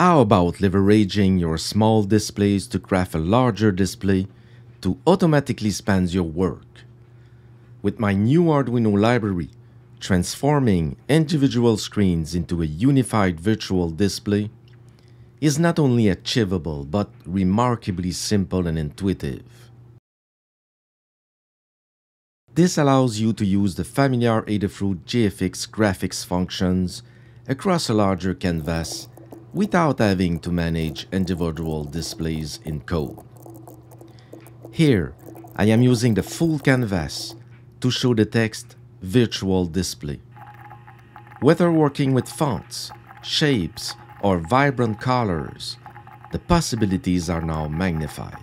How about leveraging your small displays to craft a larger display to automatically expand your work? With my new Arduino library, transforming individual screens into a unified virtual display is not only achievable but remarkably simple and intuitive. This allows you to use the familiar Adafruit GFX graphics functions across a larger canvas without having to manage individual displays in code. Here, I am using the full canvas to show the text Virtual Display. Whether working with fonts, shapes, or vibrant colors, the possibilities are now magnified.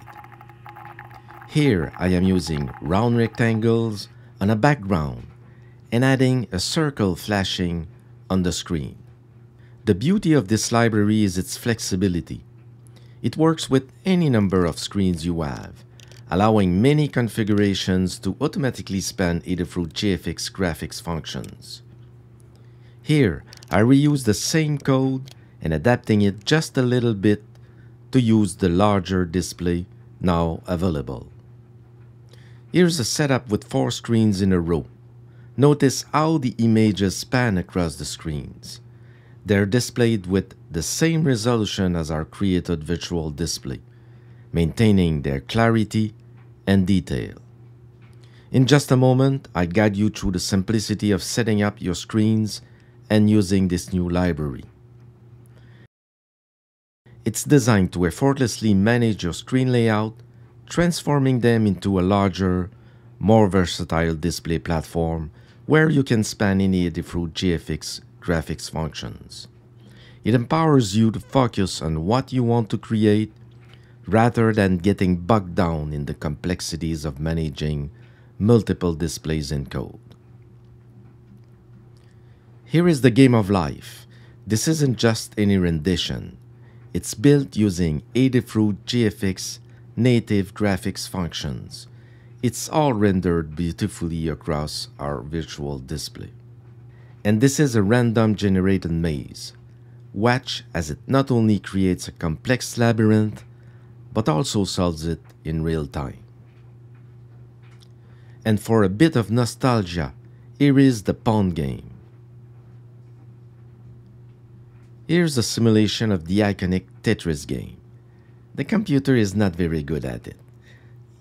Here, I am using round rectangles on a background and adding a circle flashing on the screen. The beauty of this library is its flexibility. It works with any number of screens you have, allowing many configurations to automatically span Adafruit GFX graphics functions. Here, I reuse the same code and adapting it just a little bit to use the larger display now available. Here's a setup with 4 screens in a row. Notice how the images span across the screens. They're displayed with the same resolution as our created virtual display, maintaining their clarity and detail. In just a moment, I'll guide you through the simplicity of setting up your screens and using this new library. It's designed to effortlessly manage your screen layout, transforming them into a larger, more versatile display platform where you can span any Adafruit GFX graphics functions. It empowers you to focus on what you want to create rather than getting bogged down in the complexities of managing multiple displays in code. Here is the Game of Life. This isn't just any rendition. It's built using Adafruit GFX native graphics functions. It's all rendered beautifully across our virtual display. And this is a random generated maze. Watch as it not only creates a complex labyrinth, but also solves it in real time. And for a bit of nostalgia, here is the Pong game. Here's a simulation of the iconic Tetris game. The computer is not very good at it.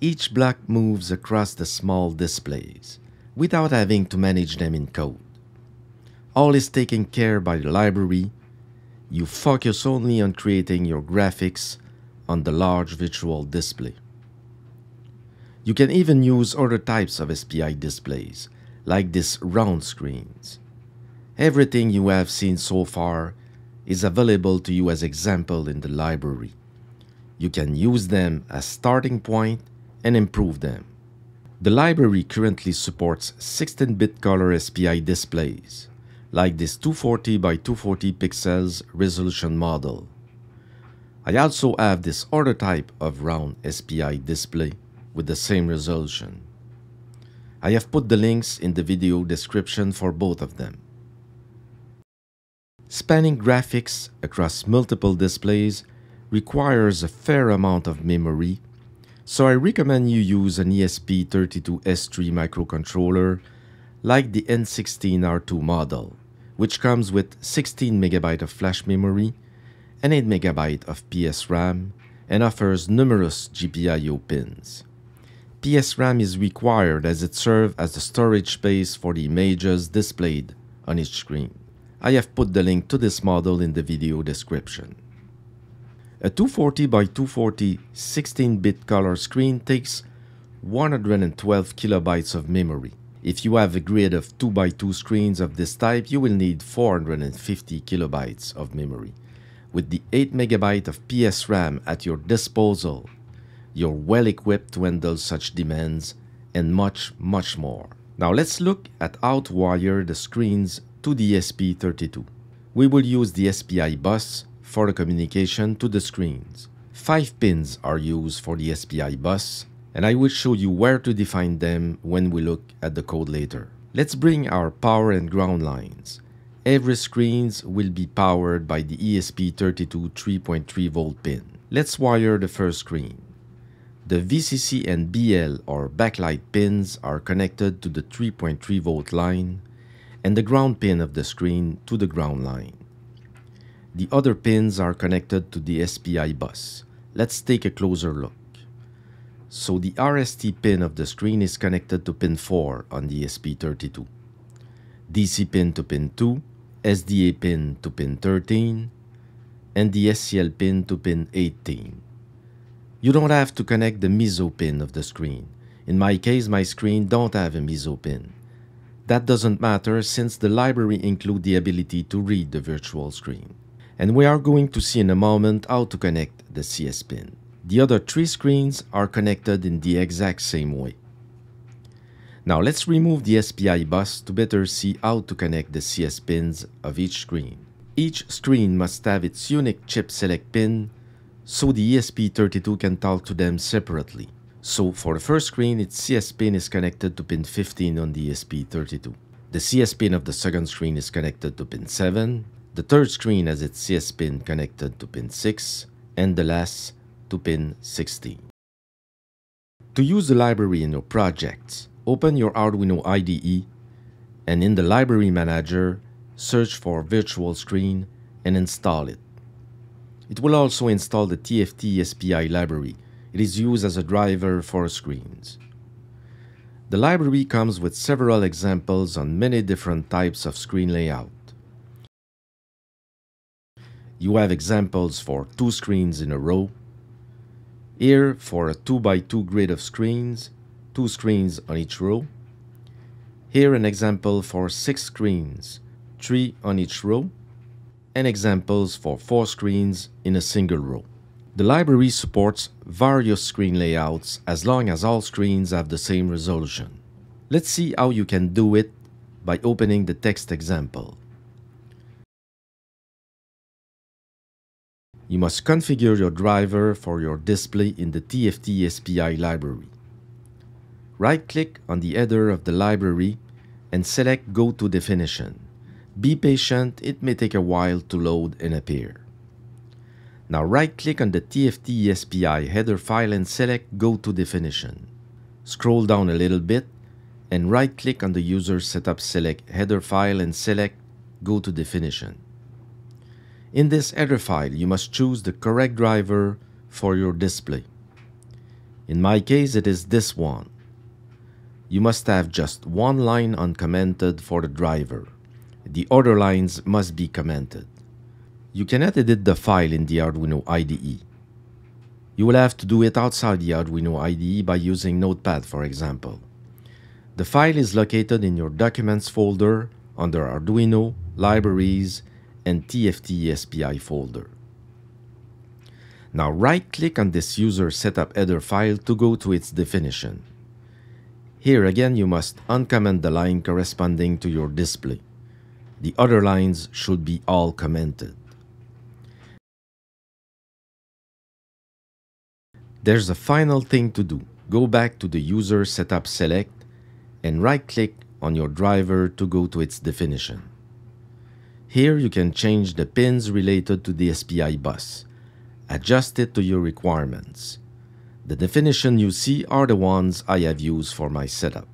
Each block moves across the small displays, without having to manage them in code. All is taken care of by the library. You focus only on creating your graphics on the large virtual display. You can even use other types of SPI displays, like these round screens. Everything you have seen so far is available to you as example in the library. You can use them as starting point and improve them. The library currently supports 16-bit color SPI displays, like this 240 by 240 pixels resolution model. I also have this other type of round SPI display with the same resolution. I have put the links in the video description for both of them. Spanning graphics across multiple displays requires a fair amount of memory, so I recommend you use an ESP32S3 microcontroller like the N16R2 model, which comes with 16 MB of flash memory and 8 MB of PS RAM and offers numerous GPIO pins. PS RAM is required as it serves as the storage space for the images displayed on each screen. I have put the link to this model in the video description. A 240 by 240 16-bit color screen takes 112 kilobytes of memory. If you have a grid of 2 by 2 screens of this type, you will need 450 kilobytes of memory. With the 8 MB of PS RAM at your disposal, you're well equipped to handle such demands and much, much more. Now let's look at how to wire the screens to the ESP32. We will use the SPI bus for the communication to the screens. 5 pins are used for the SPI bus, and I will show you where to define them when we look at the code later. Let's bring our power and ground lines. every screen will be powered by the ESP32 3.3 volt pin. Let's wire the first screen. The VCC and BL or backlight pins are connected to the 3.3 volt line and the ground pin of the screen to the ground line. The other pins are connected to the SPI bus. Let's take a closer look. So the RST pin of the screen is connected to pin 4 on the ESP32, DC pin to pin 2, SDA pin to pin 13, and the SCL pin to pin 18. You don't have to connect the MISO pin of the screen. In my case, my screen don't have a MISO pin. That doesn't matter since the library includes the ability to read the virtual screen. And we are going to see in a moment how to connect the CS pin. The other three screens are connected in the exact same way. Now let's remove the SPI bus to better see how to connect the CS pins of each screen. Each screen must have its unique chip select pin, so the ESP32 can talk to them separately. So for the first screen, its CS pin is connected to pin 15 on the ESP32. The CS pin of the second screen is connected to pin 7. The third screen has its CS pin connected to pin 6, and the last to pin 16. To use the library in your projects, open your Arduino IDE and in the Library Manager, search for Virtual Screen and install it. It will also install the TFT-SPI library. It is used as a driver for screens. The library comes with several examples on many different types of screen layout. You have examples for two screens in a row, here for a 2x2 grid of screens, two screens on each row. Here an example for 6 screens, 3 on each row, and examples for 4 screens in a single row. The library supports various screen layouts as long as all screens have the same resolution. Let's see how you can do it by opening the text example. You must configure your driver for your display in the TFT-SPI library. Right-click on the header of the library and select Go to Definition. Be patient, it may take a while to load and appear. Now right-click on the TFT-SPI header file and select Go to Definition. Scroll down a little bit and right-click on the User Setup Select header file and select Go to Definition. In this header file, you must choose the correct driver for your display. In my case, it is this one. You must have just one line uncommented for the driver. The other lines must be commented. You cannot edit the file in the Arduino IDE. You will have to do it outside the Arduino IDE by using Notepad, for example. The file is located in your Documents folder under Arduino, Libraries, and TFT-SPI folder. Now right-click on this User Setup header file to go to its definition. Here again you must uncomment the line corresponding to your display. The other lines should be all commented. There's a final thing to do. Go back to the User Setup Select and right-click on your driver to go to its definition. Here you can change the pins related to the SPI bus. Adjust it to your requirements. The definition you see are the ones I have used for my setup.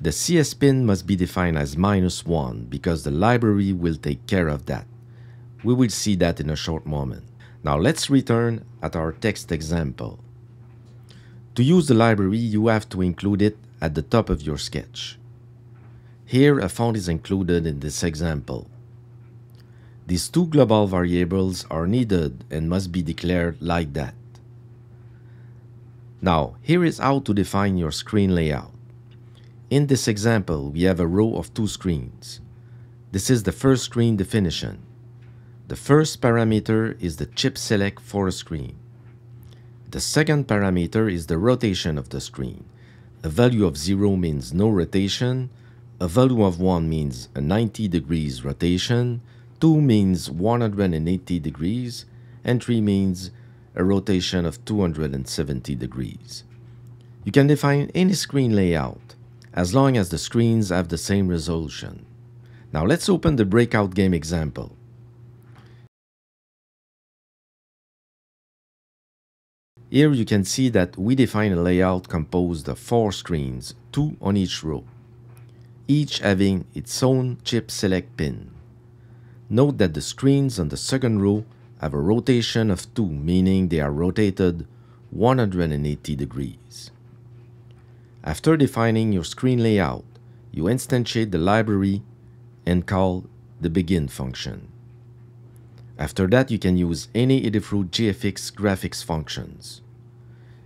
The CS pin must be defined as -1 because the library will take care of that. We will see that in a short moment. Now let's return at our text example. To use the library, you have to include it at the top of your sketch. Here a font is included in this example. These two global variables are needed and must be declared like that. Now, here is how to define your screen layout. In this example, we have a row of 2 screens. This is the first screen definition. The first parameter is the chip select for a screen. The second parameter is the rotation of the screen. A value of 0 means no rotation, a value of 1 means a 90 degrees rotation, 2 means 180 degrees, and 3 means a rotation of 270 degrees. You can define any screen layout, as long as the screens have the same resolution. Now let's open the breakout game example. Here you can see that we define a layout composed of 4 screens, 2 on each row, each having its own chip select pin. Note that the screens on the second row have a rotation of 2, meaning they are rotated 180 degrees. After defining your screen layout, you instantiate the library and call the begin function. After that, you can use any Adafruit GFX graphics functions.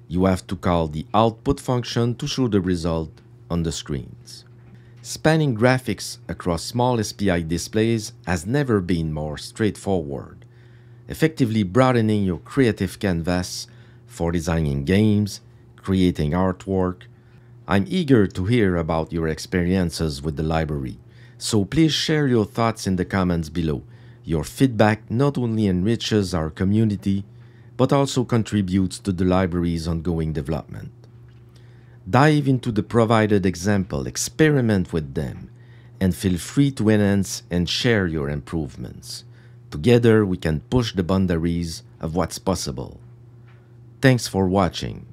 You have to call the output function to show the result on the screens. Spanning graphics across small SPI displays has never been more straightforward, effectively broadening your creative canvas for designing games, creating artwork. I'm eager to hear about your experiences with the library, so please share your thoughts in the comments below. Your feedback not only enriches our community, but also contributes to the library's ongoing development. Dive into the provided example, experiment with them, and feel free to enhance and share your improvements. Together, we can push the boundaries of what's possible. Thanks for watching.